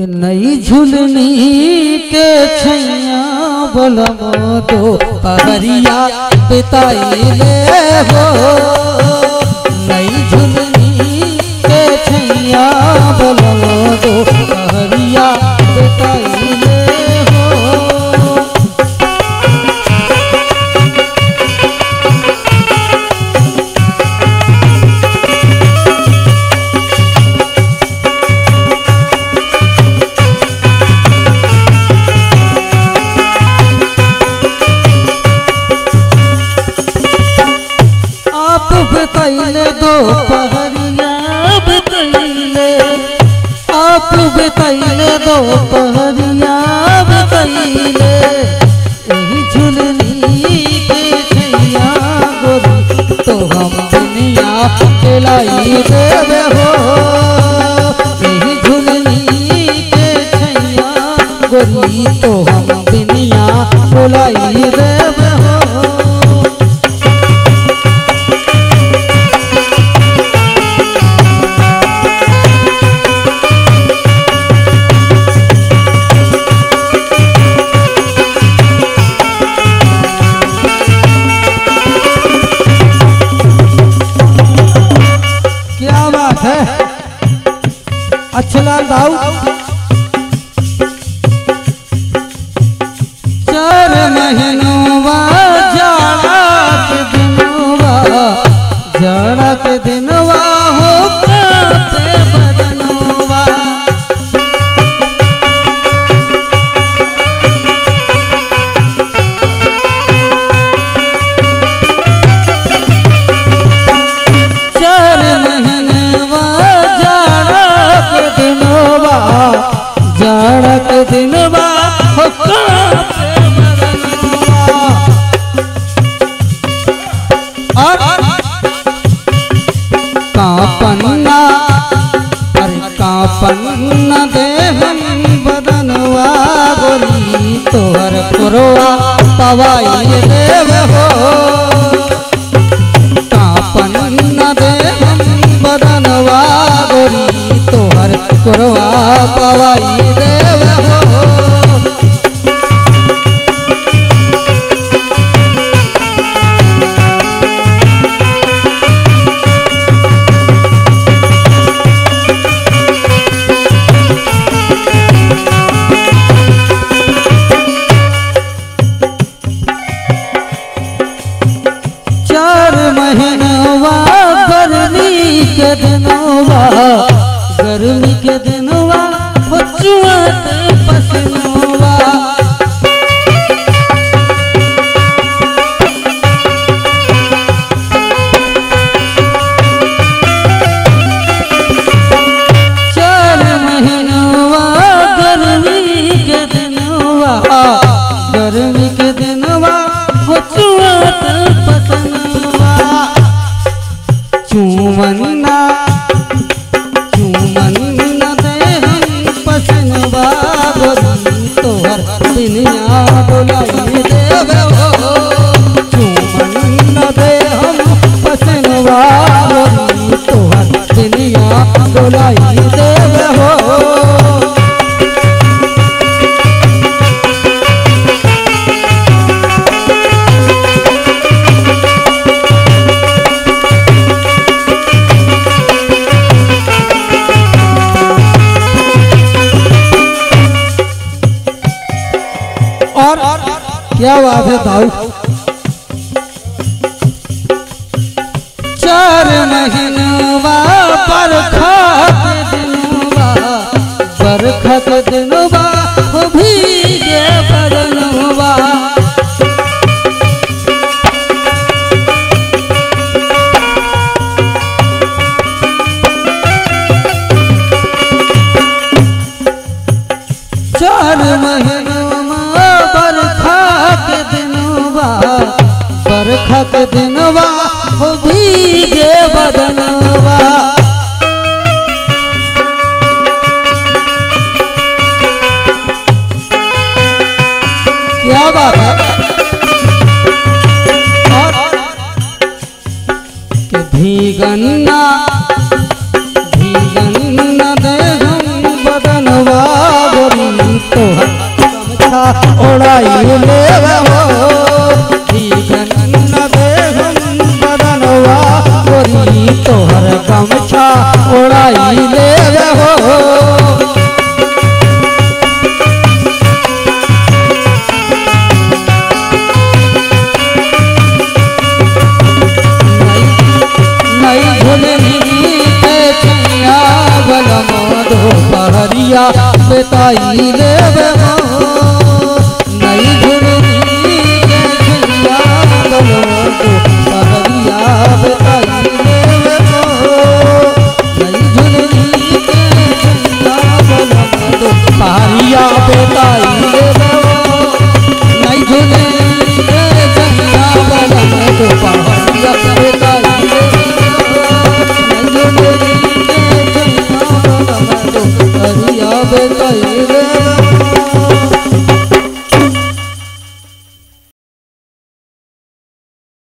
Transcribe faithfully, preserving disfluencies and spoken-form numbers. के नई झुलनी के छैया बोलबो तो पहरिया बिताइले हो, नई झुलनी के छैया बोलबो तो पहरिया बिताइले गन्ना भी गन्ना देहम बदनवा उड़ाई लेवा गोरी तोहर गमछा उड़ाई लेवा बेताई ले नई घुरी पहाड़िया बेताई नई झुली पहाड़िया बेताई I'm not afraid.